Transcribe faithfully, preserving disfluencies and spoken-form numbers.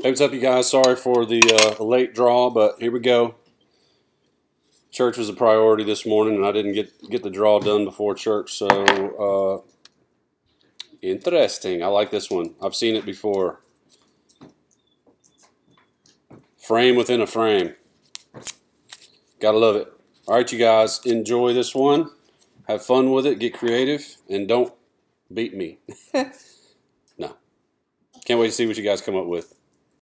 Hey, what's up, you guys? Sorry for the uh, late draw, but here we go. Church was a priority this morning, and I didn't get, get the draw done before church, so uh, interesting. I like this one. I've seen it before. Frame within a frame. Gotta love it. All right, you guys, enjoy this one. Have fun with it. Get creative, and don't beat me. No. Can't wait to see what you guys come up with.